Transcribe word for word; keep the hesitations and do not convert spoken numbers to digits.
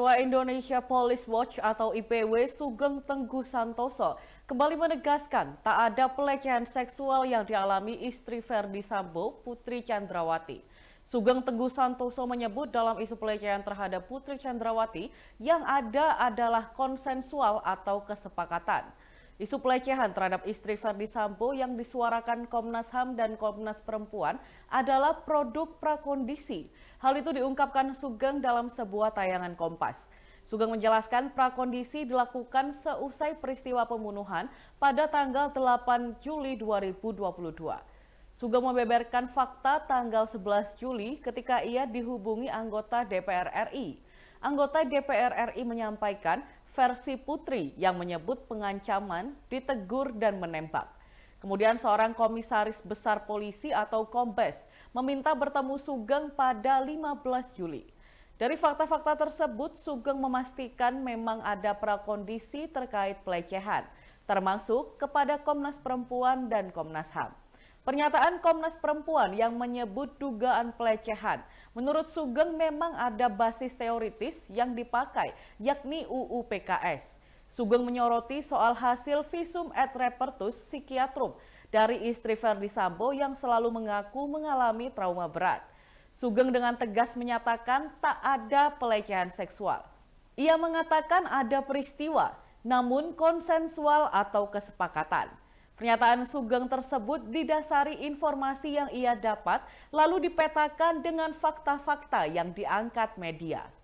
Ketua Indonesia Police Watch atau I P W Sugeng Teguh Santoso kembali menegaskan tak ada pelecehan seksual yang dialami istri Ferdy Sambo, Putri Candrawathi. Sugeng Teguh Santoso menyebut dalam isu pelecehan terhadap Putri Candrawathi yang ada adalah konsensual atau kesepakatan. Isu pelecehan terhadap istri Ferdy Sambo yang disuarakan Komnas H A M dan Komnas Perempuan adalah produk prakondisi. Hal itu diungkapkan Sugeng dalam sebuah tayangan Kompas. Sugeng menjelaskan prakondisi dilakukan seusai peristiwa pembunuhan pada tanggal delapan Juli dua ribu dua puluh dua. Sugeng membeberkan fakta tanggal sebelas Juli ketika ia dihubungi anggota D P R R I. Anggota D P R R I menyampaikan versi Putri yang menyebut pengancaman, ditegur dan menembak. Kemudian seorang komisaris besar polisi atau Kombes meminta bertemu Sugeng pada lima belas Juli. Dari fakta-fakta tersebut, Sugeng memastikan memang ada prakondisi terkait pelecehan, termasuk kepada Komnas Perempuan dan Komnas H A M. Pernyataan Komnas Perempuan yang menyebut dugaan pelecehan, menurut Sugeng memang ada basis teoritis yang dipakai, yakni U U P K S. Sugeng menyoroti soal hasil visum et repertus psychiatrum dari istri Ferdy Sambo yang selalu mengaku mengalami trauma berat. Sugeng dengan tegas menyatakan tak ada pelecehan seksual. Ia mengatakan ada peristiwa, namun konsensual atau kesepakatan. Pernyataan Sugeng tersebut didasari informasi yang ia dapat, lalu dipetakan dengan fakta-fakta yang diangkat media.